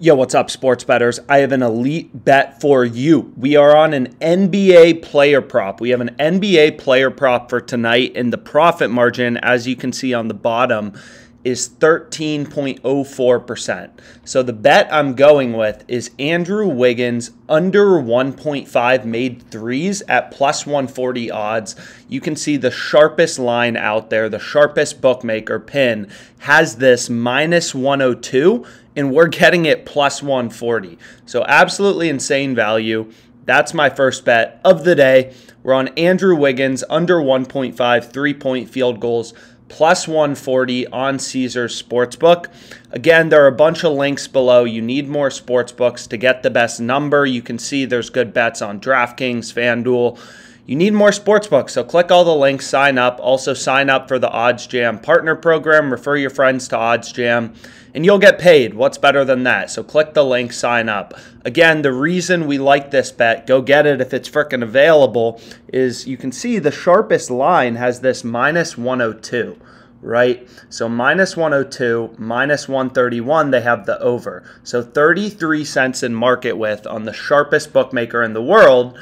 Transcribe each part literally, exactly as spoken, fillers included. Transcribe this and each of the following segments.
Yo, what's up, sports bettors? I have an elite bet for you. We are on an N B A player prop. We have an N B A player prop for tonight, and the profit margin, as you can see on the bottom, is thirteen point oh four percent. So the bet I'm going with is Andrew Wiggins under one point five made threes at plus one forty odds. You can see the sharpest line out there, the sharpest bookmaker, Pin, has this minus one oh two, and we're getting it plus one forty. So absolutely insane value. That's my first bet of the day. We're on Andrew Wiggins under one point five three-point field goals, plus one forty on Caesar's Sportsbook. Again, there are a bunch of links below. You need more sportsbooks to get the best number. You can see there's good bets on DraftKings, FanDuel. You need more sportsbooks, so click all the links, sign up. Also, sign up for the OddsJam partner program. Refer your friends to OddsJam, and you'll get paid. What's better than that? So click the link, sign up. Again, the reason we like this bet, go get it if it's frickin' available, is you can see the sharpest line has this minus one oh two, right? So minus one oh two, minus one thirty-one, they have the over. So thirty-three cents in market width on the sharpest bookmaker in the world.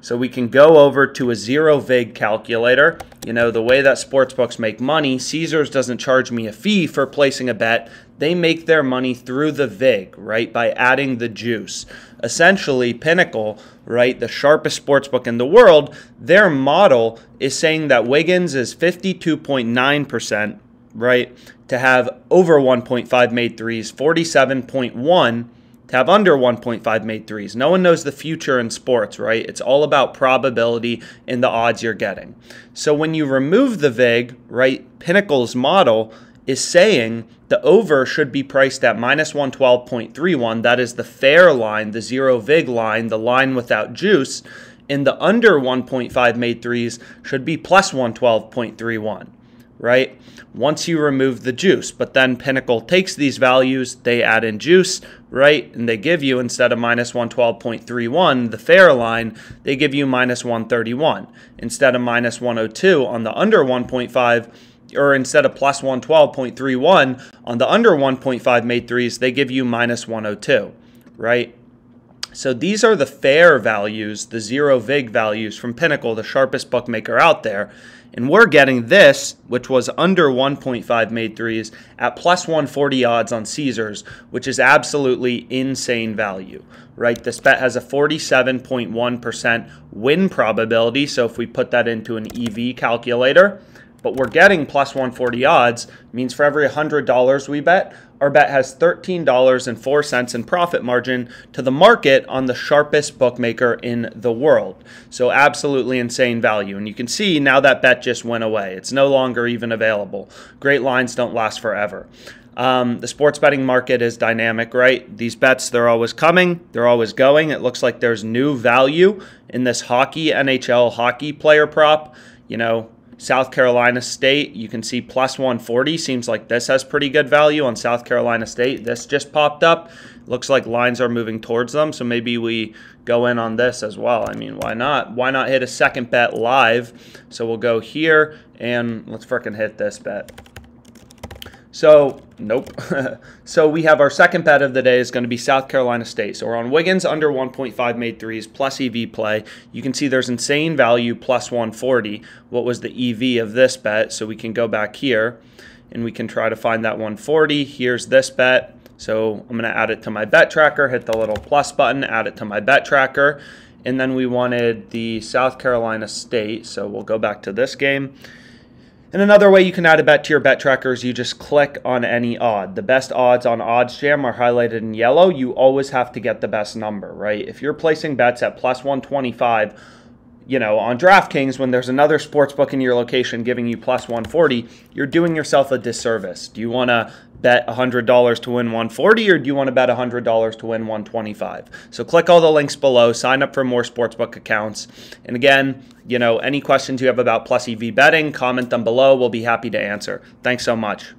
So we can go over to a zero vig calculator. You know, the way that sportsbooks make money, Caesars doesn't charge me a fee for placing a bet. They make their money through the vig, right, by adding the juice. Essentially, Pinnacle, right, the sharpest sportsbook in the world, their model is saying that Wiggins is fifty-two point nine percent, right, to have over one point five made threes, forty-seven point one percent. to have under one point five made threes. No one knows the future in sports, right? It's all about probability and the odds you're getting. So when you remove the vig, right, Pinnacle's model is saying the over should be priced at minus one twelve point three one. That is the fair line, the zero vig line, the line without juice. And the under one point five made threes should be plus one twelve point three one. Right? Once you remove the juice, but then Pinnacle takes these values, they add in juice, right? And they give you, instead of minus one twelve point three one, the fair line, they give you minus one thirty-one. Instead of minus one oh two on the under one point five, or instead of plus one twelve point three one on the under one point five made threes, they give you minus one oh two, right? So these are the fair values, the zero vig values from Pinnacle, the sharpest bookmaker out there. And we're getting this, which was under one point five made threes, at plus one forty odds on Caesars, which is absolutely insane value, right? This bet has a forty-seven point one percent win probability. So if we put that into an E V calculator, but we're getting plus one forty odds, means for every one hundred dollars we bet, our bet has thirteen dollars and four cents in profit margin to the market on the sharpest bookmaker in the world. So absolutely insane value. And you can see now that bet just went away. It's no longer even available. Great lines don't last forever. Um, the sports betting market is dynamic, right? These bets, they're always coming. They're always going. It looks like there's new value in this hockey, N H L hockey player prop, you know, South Carolina State, you can see plus one forty. Seems like this has pretty good value on South Carolina State. This just popped up. Looks like lines are moving towards them, so maybe we go in on this as well. I mean, why not? Why not hit a second bet live? So we'll go here, and let's frickin' hit this bet. So, nope. So we have our second bet of the day is going to be South Carolina State. So we're on Wiggins under one point five made threes plus E V play. You can see there's insane value plus one forty. What was the E V of this bet? So we can go back here and we can try to find that one forty. Here's this bet. So I'm going to add it to my bet tracker, hit the little plus button, add it to my bet tracker. And then we wanted the South Carolina State. So we'll go back to this game. And another way you can add a bet to your bet tracker is you just click on any odd. The best odds on OddsJam are highlighted in yellow. You always have to get the best number, right? If you're placing bets at plus one twenty-five, you know, on DraftKings, when there's another sportsbook in your location giving you plus one forty, you're doing yourself a disservice. Do you want to bet one hundred dollars to win one forty, or do you want to bet one hundred dollars to win one twenty-five? So click all the links below, sign up for more sportsbook accounts. And again, you know, any questions you have about plus E V betting, comment them below. We'll be happy to answer. Thanks so much.